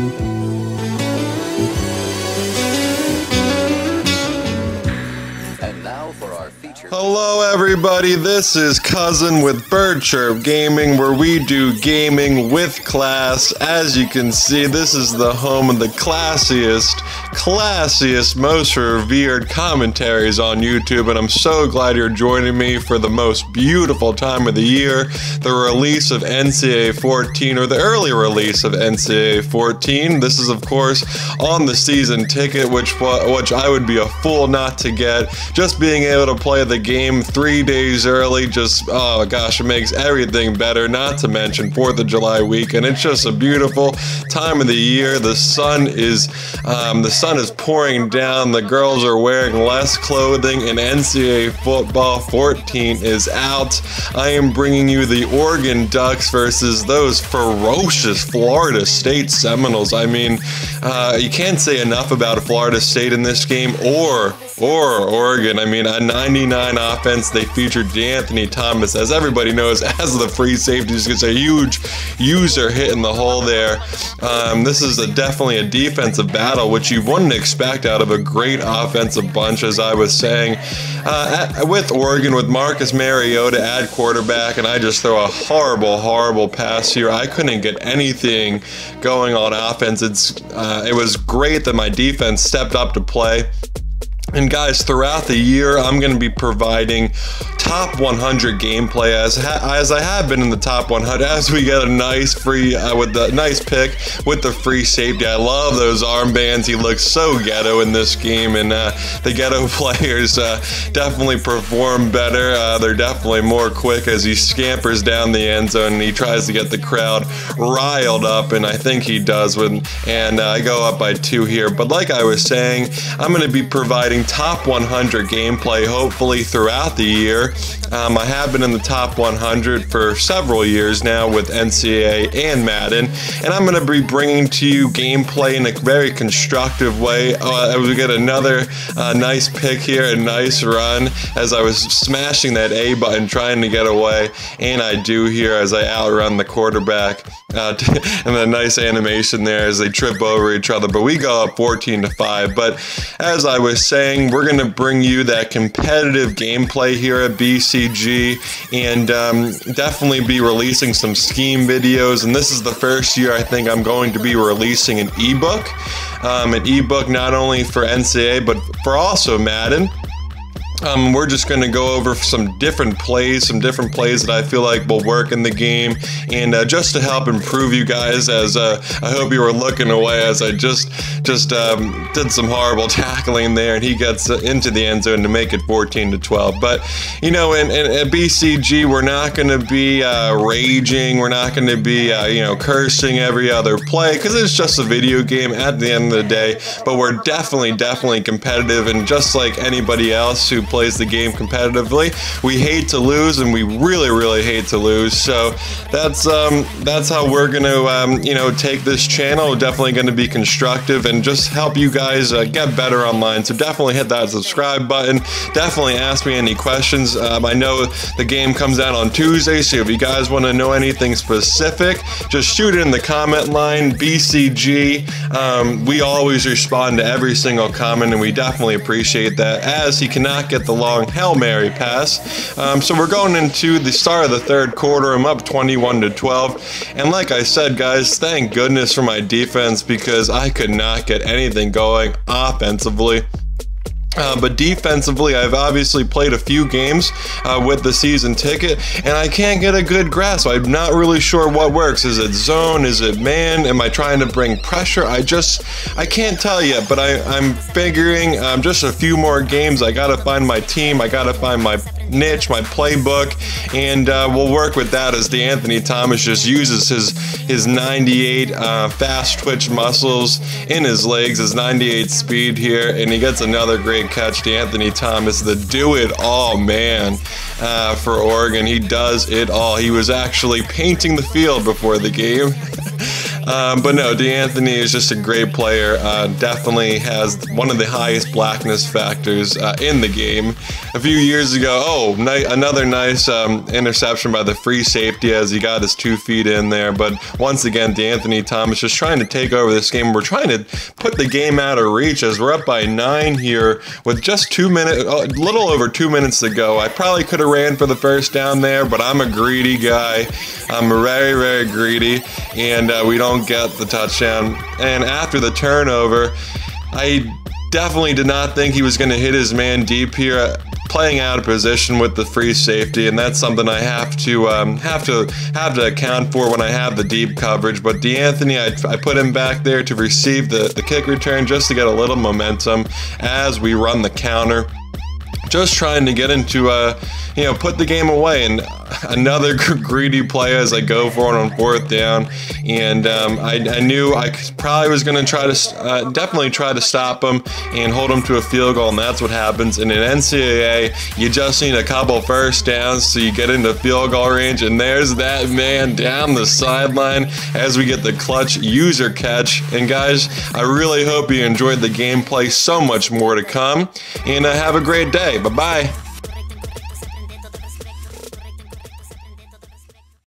And now for our feature. Hello everybody, this is Cousin with Birdchirp Gaming, where we do gaming with class. As you can see, this is the home of the classiest, most revered commentaries on YouTube, and I'm so glad you're joining me for the most beautiful time of the year, the release of NCAA 14, or the early release of NCAA 14. This is, of course, on the season ticket, which I would be a fool not to get. Just being able to play the game 3 days early, just, oh gosh, it makes everything better, not to mention 4th of July weekend. It's just a beautiful time of the year. The sun is pouring down, the girls are wearing less clothing, and NCAA Football 14 is out. I am bringing you the Oregon Ducks versus those ferocious Florida State Seminoles. I mean, you can't say enough about Florida State in this game, or Oregon. I mean, a 99 offense. They featured De'Anthony Thomas, as everybody knows, as the free safety. It's a huge user hit in the hole there. This is definitely a defensive battle, which you wouldn't expect out of a great offensive bunch, as I was saying. With Oregon, with Marcus Mariota at quarterback, and I just throw a horrible pass here. I couldn't get anything going on offense. It was great that my defense stepped up to play. And guys, throughout the year, I'm going to be providing top 100 gameplay, as I have been in the top 100. As we get a nice free with the nice pick with the free safety. I love those armbands. He looks so ghetto in this game, and the ghetto players definitely perform better. They're definitely more quick as he scampers down the end zone and he tries to get the crowd riled up, and I think he does. I go up by 2 here. But like I was saying, I'm going to be providing top 100 gameplay hopefully throughout the year. I have been in the top 100 for several years now with NCAA and Madden, and I'm going to be bringing to you gameplay in a very constructive way. We get another nice pick here, a nice run, as I was smashing that A button trying to get away, and I do here as I outrun the quarterback, and a nice animation there as they trip over each other, but we go up 14-5. But as I was saying, we're going to bring you that competitive gameplay here at BCG, and definitely be releasing some scheme videos. And this is the first year I think I'm going to be releasing an ebook, not only for NCAA but for also Madden. We're just going to go over some different plays that I feel like will work in the game, and just to help improve you guys. As I hope you were looking away as I just did some horrible tackling there, and he gets into the end zone to make it 14-12. But you know, at BCG, we're not going to be raging. We're not going to be cursing every other play, because it's just a video game at the end of the day. But we're definitely competitive, and just like anybody else who plays the game competitively, we hate to lose, and we really hate to lose. So that's how we're going to take this channel. We're definitely going to be constructive and just help you guys get better online. So definitely hit that subscribe button. Definitely ask me any questions. I know the game comes out on Tuesday, so if you guys want to know anything specific, just shoot it in the comment line. BCG, we always respond to every single comment, and we definitely appreciate that, as he cannot get the long Hail Mary pass. So we're going into the start of the third quarter. I'm up 21-12, and like I said, guys, thank goodness for my defense, because I could not get anything going offensively. But defensively, I've obviously played a few games with the season ticket, and I can't get a good grasp. I'm not really sure what works. Is it zone? Is it man? Am I trying to bring pressure? I can't tell yet, but I'm figuring just a few more games. I gotta find my team. I gotta find my niche, my playbook, and we'll work with that, as De'Anthony Thomas just uses his 98 fast twitch muscles in his legs, his 98 speed here, and he gets another great catch. De'Anthony Thomas, the do-it-all man for Oregon. He does it all. He was actually painting the field before the game. But no, De'Anthony is just a great player. Definitely has one of the highest blackness factors in the game. A few years ago, another nice interception by the free safety as he got his 2 feet in there. But once again, De'Anthony Thomas just trying to take over this game. We're trying to put the game out of reach as we're up by 9 here with just 2 minutes, a little over 2 minutes to go. I probably could have ran for the first down there, but I'm a greedy guy. I'm very, very greedy, and we don't get the touchdown. And after the turnover, I definitely did not think he was going to hit his man deep here, playing out of position with the free safety, and that's something I have to account for when I have the deep coverage. But De'Anthony, I put him back there to receive the kick return just to get a little momentum as we run the counter. Just trying to get into, put the game away. And another greedy play as I go for it on fourth down. And I knew I probably was going to definitely try to stop him and hold him to a field goal. And that's what happens. And in NCAA, you just need a couple first downs so you get into field goal range. And there's that man down the sideline as we get the clutch user catch. And guys, I really hope you enjoyed the gameplay. So much more to come. And have a great day. Bye-bye.